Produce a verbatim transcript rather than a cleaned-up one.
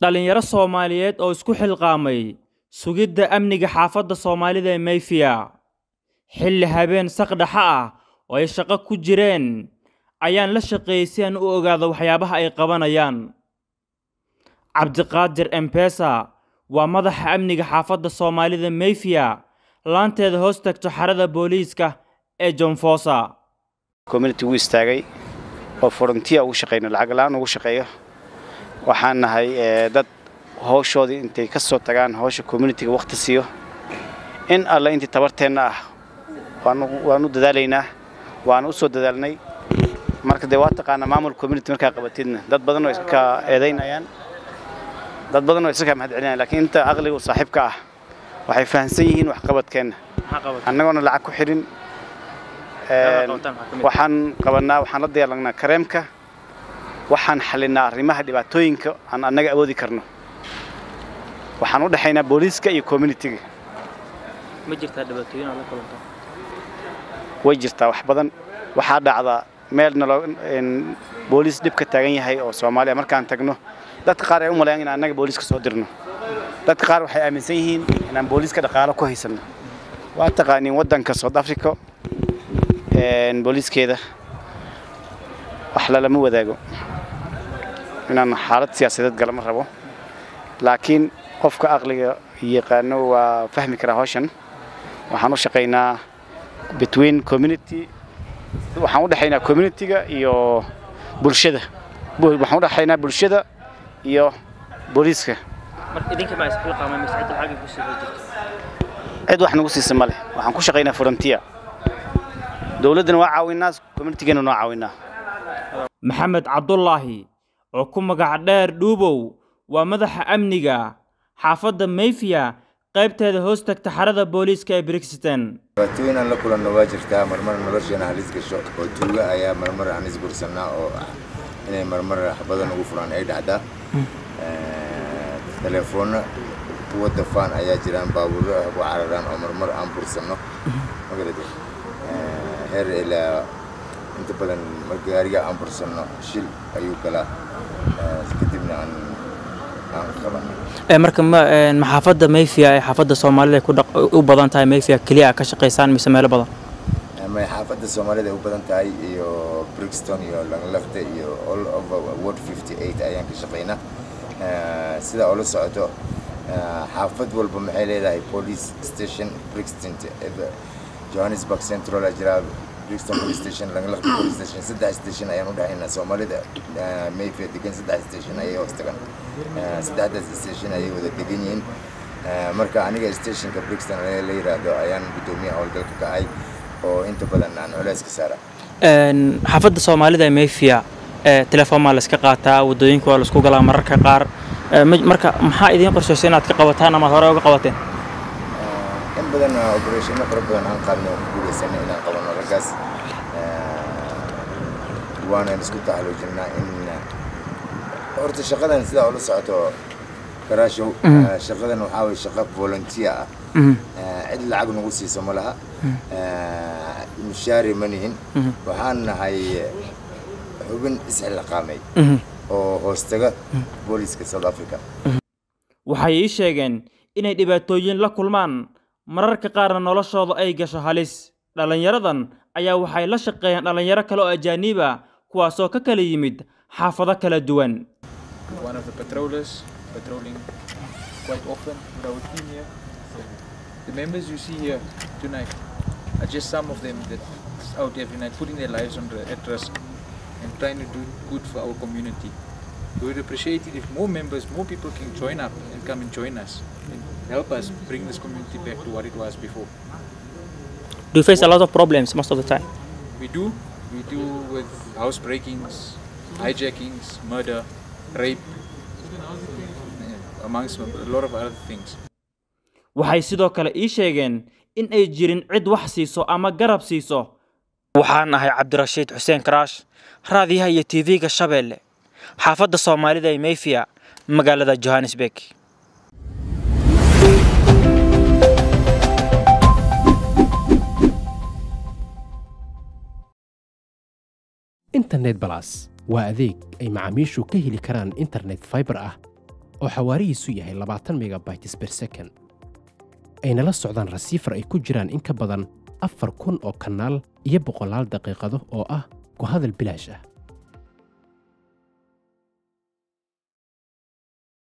dhalinyaro Soomaaliyeed oo isku xilqaamay sugidda amniga xaafadda Soomaalida ee Mayfair xilli habeen saqdhaxa ah oo ay shaqo ku jireen ayaan la shaqeeyeen oo ogaado waxyaabaha ay qabanayaan. Cabdi Qaadir Ampesa waa madaxa amniga xaafadda Soomaalida Mayfair laanteeda hoos tagto xarada booliiska ee Jonfosa. community wuu istaagay oo frontier uu shaqeeyna lacag laan uu shaqeeyo waxaan nahay dad hawshoodii intay ka soo tagaan hawsha communityga waqti siiyo in alla intii tabarteena ah waan waan u dadaalaynaa waan u soo dadaalnay marka deewaad taqaan maamul community marka qabatidna dad badan oo iska eedeynayaan dad badan oo iska mahad celinayaan laakiin inta aqliga oo saaxiibka ah waxay fahamsan yihiin wax qabadkeena annaguna lacag ku xirin waxaan qabanaa waxaan la diyaarinaa kareemka waxaan xalinaa arrimaha dhibaatooyinka aan annaga awoodi karno waxaan u dhaxaynaa booliiska iyo community-ga ma jirtaa dhibaatooyin aan la qabanto way jirtaa wax badan waxa dhacda meelna booliis dib ka taagan yahay oo Soomaaliya markaan tagno dadka qaar ay u maleeyaan in annaga booliiska soo dirno dadka qaar waxay aaminsan yihiin in aan booliiska dhaqaale ku haysano waa taqaanin wadanka South Africa een booliis keeda wax la lama wadaago inaan xaalad siyaasadeed galma rabo laakiin qofka aqliga yaqaano waa fahmi kara hawshan waxaan u shaqeynaa between community waxaan u dhaxaynaa community-ga iyo bulshada waxaan u dhaxaynaa bulshada iyo booliiska marka idinka ma isku qaamay mas'uuliyadda xaqi ku sii jirto cid wax nagu siisan male waxaan ku shaqeynaa frontier دولتنا وعاوي الناس كوميونتينا نوعاوينا محمد عبد الله oo ku magac dheer Dhuubow waa madaxa amniga xaafadda Mayfair qaybteeda hoos tagta xarada booliiska ee Brixton batuna la kulan waa jirtaa marmar noloshana haliska shaqo oo jooga ayaa marmar aan isbursanaa oo inay marmar xabadan ugu furaan ay dhacda ee telefoon wada faan ayaa jiraan baabuur oo cararaan oo marmar aan bursano magaalada هر إلى أنت بدل مجارية أمبرسنا شيل أيوكلا كتبنا عن عن خبرنا. مركم محافظة ميفيا حافظة الصومالية كده وبدن تاي ميفيا كلية كشقيسان مسمى له بدن. ما حافظة الصومالية وبدن تاي يو بريكستون يو لانغلفت يو all over world fifty eight أيام كشقينا سيدا أول ساعته حافظ والبمحلة ده police station بريكستون Johannesburg Central Ajra, Brixton Police Station, Langley Police Station, Sida Station, I am in Somalia, Mayfair, Dickens Station, I was taken. Sida Station, I was a beginning. Marka Aniga Station, Brixton, later, I am between me, all the Kai, or Interpol and Olesk Sara. And half of the Somalia, Mayfair, telephone Malaskata, would doing call Skugala Marka Bar, Marka Mahidin, or Sena Kawatana, Mahoro Kawatin. بدنا أوبريشن نقربنا عن قلنا كل سنة إلى قلنا ركز وأنا نسكت على وجهنا إن أرد شغلنا سلا على ساعته كراشو شغلنا وحاول شغل فولنتيا عد العقل نقصي سملها مشاري منين وحنا هاي وبن إسحاق القامي أو هستجا بوليس كساوث أفريقيا وحيش أجن إن الدبتوجين لكلمان mararka qaarna noloshooda ay gasho halis dhalinyaradan ayaa waxay la shaqeeyaan dhalinyaro kale oo ajnabiga kuwaas oo ka kala yimid xaafado kala duwan one of the patrollers patrolling quite often around here the members you see here tonight are just some of them that are out every night putting their lives on the at risk and trying to do good for our community we would appreciate it if more members more people can join up and come and join us and help us bring this community back to what it was before. Do you face a lot of problems most of the time? We do. We do with housebreakings, hijackings, murder, rape, amongst a lot of other things. Waxay sidoo kale ii sheegeen in ay jirin cid wax siiso ama garab siiso. Waxaan ahay Abderrashid Hussain Khrash, raadiyaha iyo T V-ga Shabeelle, xaafadda Soomaalida ee Mayfair, magaalada Johannesburg. إنترنت بلاس وأذيك أي معاميشو كهلي كران إنترنت فايبر أه oo xawaarihiisu yahay labaatan megabytes per second. Ayna la socdaan receiver ay ku jiraan in ka badan afar kun oo kanaal iyo boqolaal daqiiqado oo ah ku hadal bilaash ah.